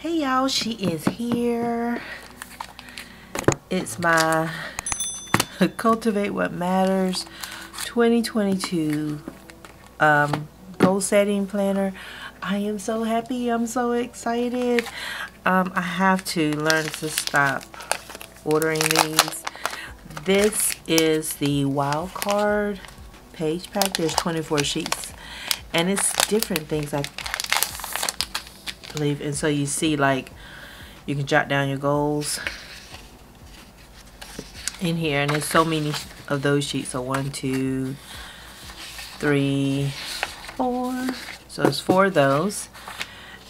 Hey y'all, she is here. It's my Cultivate What Matters 2022 goal setting planner. I am so happy. I'm so excited. I have to learn to stop ordering these. This is the wild card page pack. There's 24 sheets and it's different things I believe, and so you see, like, you can jot down your goals in here, and there's so many of those sheets. So 1, 2, 3, 4, so it's 4 of those,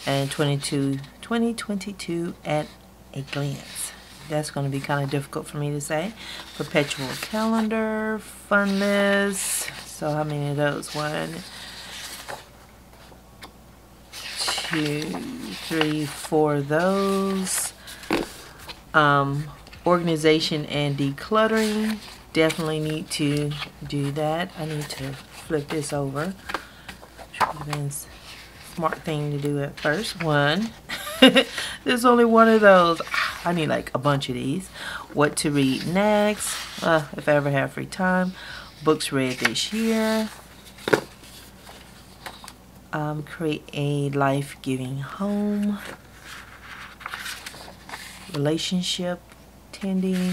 and 2022 at a glance. That's going to be kind of difficult for me to say. Perpetual calendar, funness, so how many of those? 1, 2, 3, 4 of those. Organization and decluttering, definitely need to do that. I need to flip this over, which would have been a smart thing to do at first. One there's only 1 of those. I need like a bunch of these. What to read next, if I ever have free time. Books read this year. Create a life-giving home, relationship tending,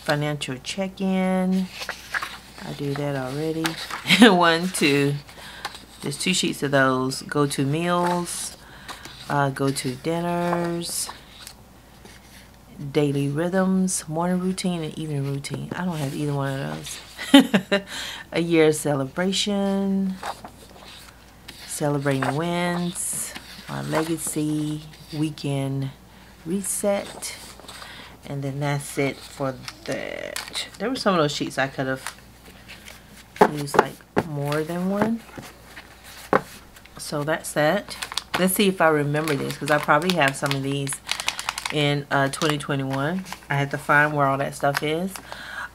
financial check-in. I do that already. 1, 2. There's 2 sheets of those. Go-to meals, go-to dinners, daily rhythms, morning routine, and evening routine. I don't have either one of those. A year celebration. Celebrating wins, my legacy, weekend reset, and then that's it for that. There were some of those sheets I could have used like more than 1. So that's that. Let's see if I remember this, because I probably have some of these in 2021. I had to find where all that stuff is,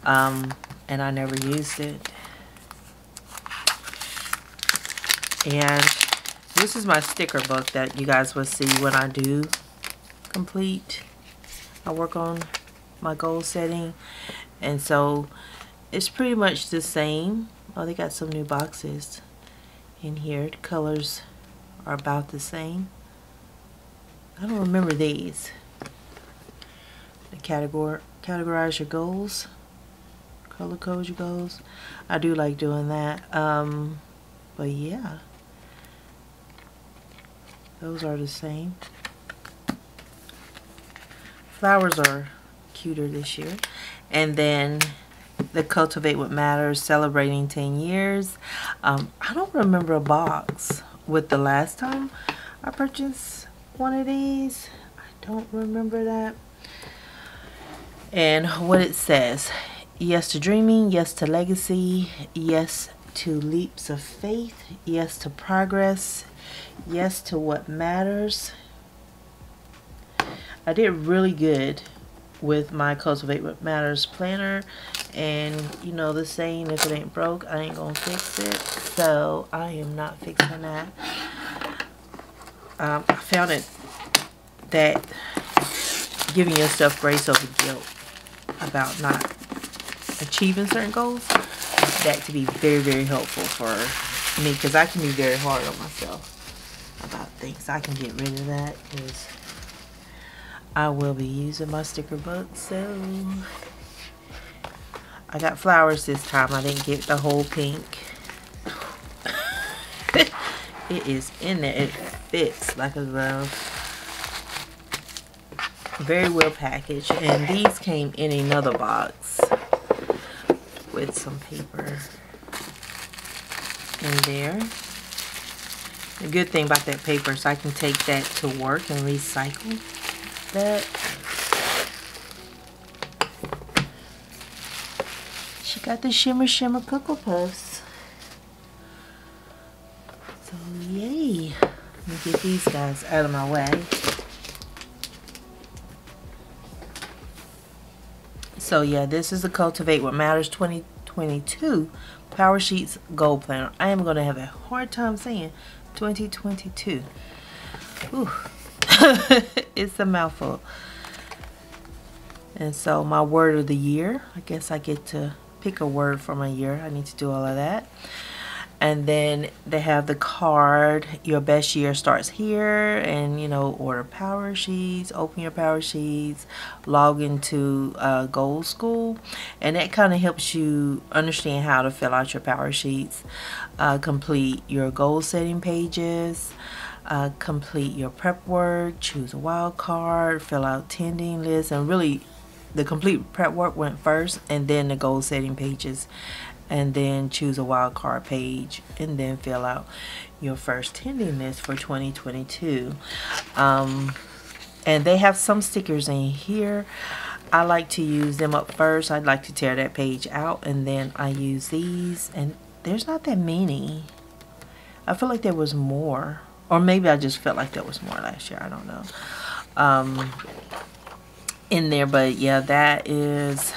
and I never used it. And this is my sticker book that you guys will see when I do complete. I work on my goal setting. And so it's pretty much the same. Oh, they got some new boxes in here. The colors are about the same. I don't remember these. The categorize your goals. Color code your goals. I do like doing that. But yeah. Those are the same. Flowers are cuter this year. And then the Cultivate What Matters, celebrating 10 years. I don't remember a box with the last time I purchased one of these. I don't remember that. And what it says. Yes to dreaming. Yes to legacy. Yes to leaps of faith. Yes to progress. Yes to what matters. I did really good with my Cultivate What Matters planner, and you know the saying, if it ain't broke, I ain't gonna fix it. So I am not fixing that. I found it that giving yourself grace over guilt about not achieving certain goals, that to be very, very helpful for me, because I can be very hard on myself about things. I can get rid of that because I will be using my sticker book. So I got flowers this time. I didn't get the whole pink. It is in there. It fits like a glove. Very well packaged. And these came in another box with some paper in there. The good thing about that paper is I can take that to work and recycle that. She got the Shimmer Shimmer Pickle Puffs. So yay. Let me get these guys out of my way. So yeah, this is the Cultivate What Matters 2022 PowerSheets Goal Planner. I am going to have a hard time saying 2022. Ooh. It's a mouthful. And so my word of the year, I guess I get to pick a word from a year. I need to do all of that. And then they have the card, your best year starts here, and you know, order PowerSheets, open your PowerSheets, log into Goal School, and that kind of helps you understand how to fill out your PowerSheets, complete your goal setting pages, complete your prep work, choose a wild card, fill out tending lists, and really the complete prep work went first, and then the goal setting pages, and then choose a wildcard page, and then fill out your first tending list for 2022. And they have some stickers in here. I like to use them up first. I'd like to tear that page out, and then I use these, and there's not that many. I feel like there was more, or maybe I just felt like there was more last year, I don't know, in there. But yeah, that is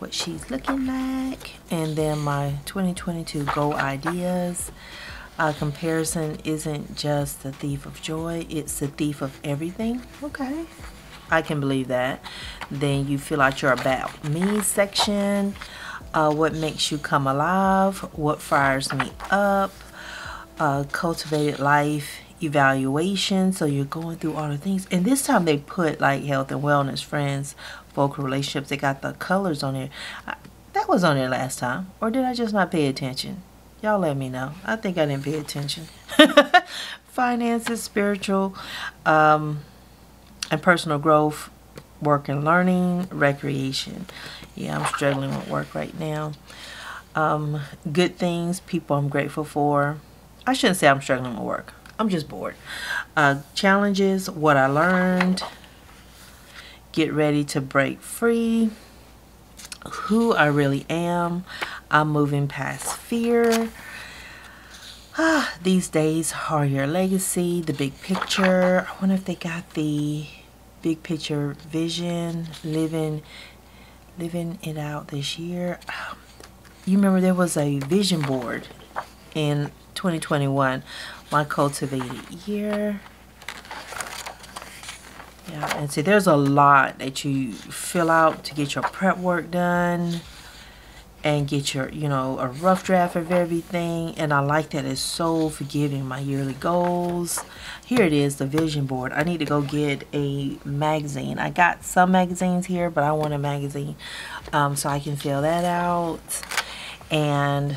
what she's looking like. And then my 2022 goal ideas. Comparison isn't just the thief of joy, it's the thief of everything. Okay, I can believe that. Then you fill out your about me section. What makes you come alive? What fires me up? Cultivated life evaluation. So you're going through all the things, and this time they put like health and wellness, friends, vocal relationships. They got the colors on there. That was on there last time, or did I just not pay attention? Y'all let me know. I think I didn't pay attention. Finances, spiritual, and personal growth, work and learning, recreation. Yeah, I'm struggling with work right now. Good things, people I'm grateful for. I shouldn't say I'm struggling with work. I'm just bored. Challenges, what I learned, get ready to break free, who I really am, I'm moving past fear, these days are your legacy, the big picture. I wonder if they got the big picture vision, living it out this year. You remember there was a vision board in 2021, my cultivated year. Yeah, and see, there's a lot that you fill out to get your prep work done and get your, you know, a rough draft of everything. And I like that it's so forgiving. My yearly goals. Here it is, the vision board. I need to go get a magazine. I got some magazines here, but I want a magazine so I can fill that out. And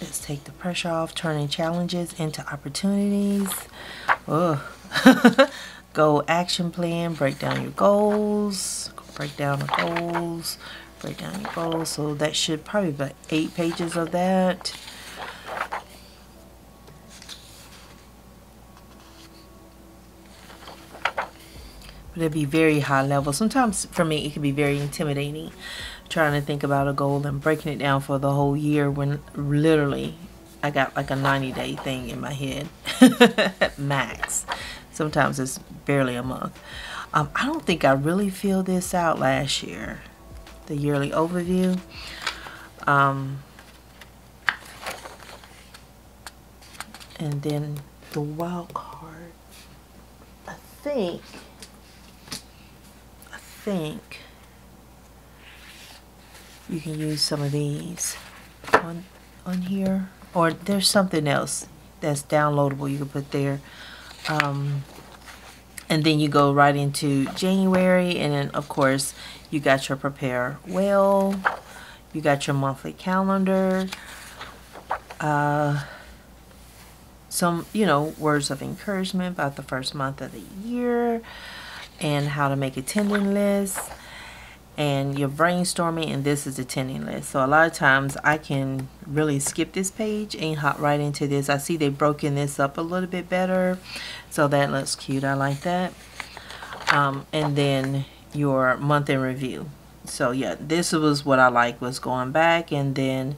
let's take the pressure off, turning challenges into opportunities. Ugh. Goal action plan, break down your goals, break down the goals, break down your goals. So that should probably be 8 pages of that. But it'd be very high level. Sometimes for me it can be very intimidating trying to think about a goal and breaking it down for the whole year when literally I got like a 90-day thing in my head. Max. Sometimes it's barely a month. I don't think I really filled this out last year, the yearly overview. And then the wild card. I think you can use some of these on here, or there's something else that's downloadable you can put there. And then you go right into January, and then of course you got your prepare well, you got your monthly calendar, some, you know, words of encouragement about the first month of the year, and how to make a tending list, and you're brainstorming, and this is the tending list. So a lot of times I can really skip this page and hop right into this. I see they've broken this up a little bit better, so that looks cute. I like that. And then your month in review. So yeah, this was what I like, was going back and then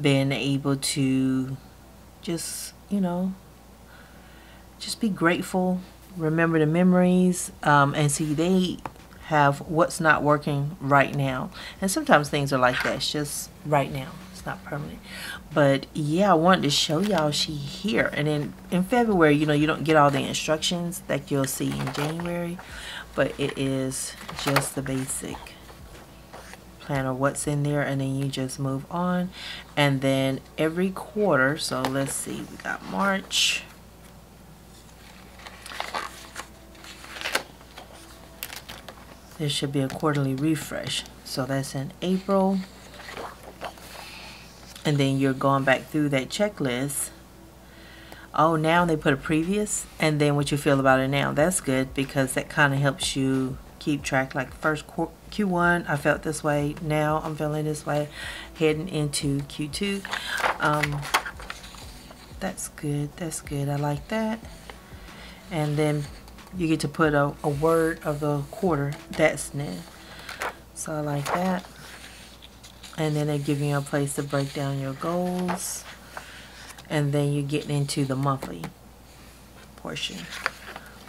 being able to just, you know, just be grateful, remember the memories, and see they have what's not working right now. And sometimes things are like that. It's just right now. it's not permanent. But yeah, I wanted to show y'all she here. And then in February, you know, you don't get all the instructions that you'll see in January, but it is just the basic plan of what's in there, and then you just move on. And then every quarter, so let's see, we got March. There should be a quarterly refresh. So that's in April. And then you're going back through that checklist. Oh, now they put a previous, and then what you feel about it now. That's good, because that kind of helps you keep track. Like first Q1, I felt this way. Now I'm feeling this way heading into Q2. That's good. That's good. I like that. And then you get to put a word of the quarter. That's new. So I like that. And then they give you a place to break down your goals. And then you're getting into the monthly portion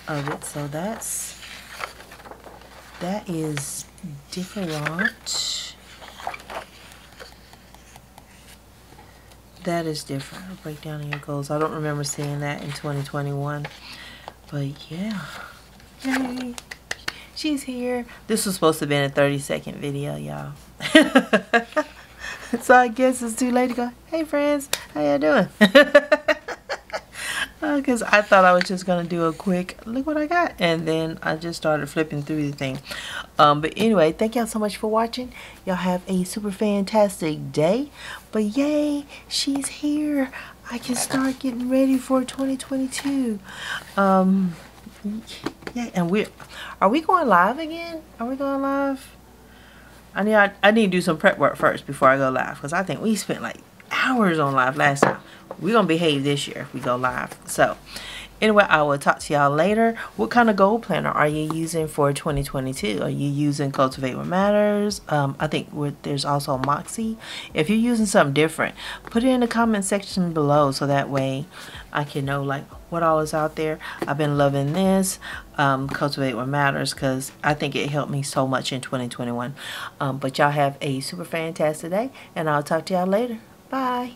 of it. So that's, that is different. That is different. Break down your goals. I don't remember seeing that in 2021. But yeah, yay, she's here. This was supposed to be in a 30-second video, y'all. So I guess it's too late to go, hey friends, how y'all doing? Because I thought I was just going to do a quick, look what I got. And then I just started flipping through the thing. But anyway, thank y'all so much for watching. Y'all have a super fantastic day. But yay, she's here. I can start getting ready for 2022. Yeah, and are we going live again? Are we going live? I need to do some prep work first before I go live, because I think we spent like hours on live last time. We're gonna behave this year if we go live. So anyway, I will talk to y'all later. What kind of goal planner are you using for 2022? Are you using Cultivate What Matters? I think there's also Moxie. If you're using something different, put it in the comment section below, so that way I can know like what all is out there. I've been loving this, Cultivate What Matters, because I think it helped me so much in 2021. But y'all have a super fantastic day, and I'll talk to y'all later. Bye.